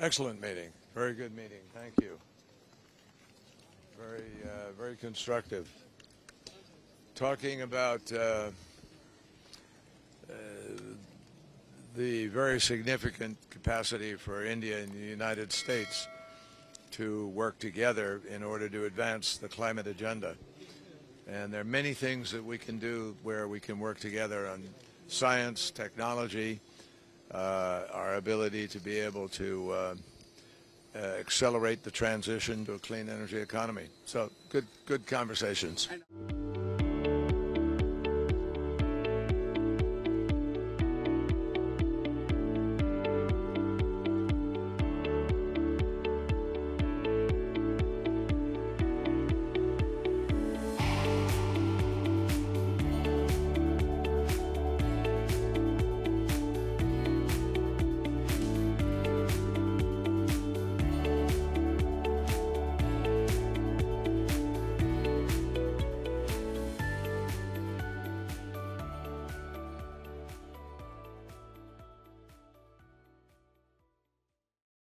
Excellent meeting. Very good meeting. Thank you. Very constructive. Talking about the very significant capacity for India and the United States to work together in order to advance the climate agenda. And there are many things that we can do where we can work together on science, technology, our ability to be able to accelerate the transition to a clean energy economy. So good conversations.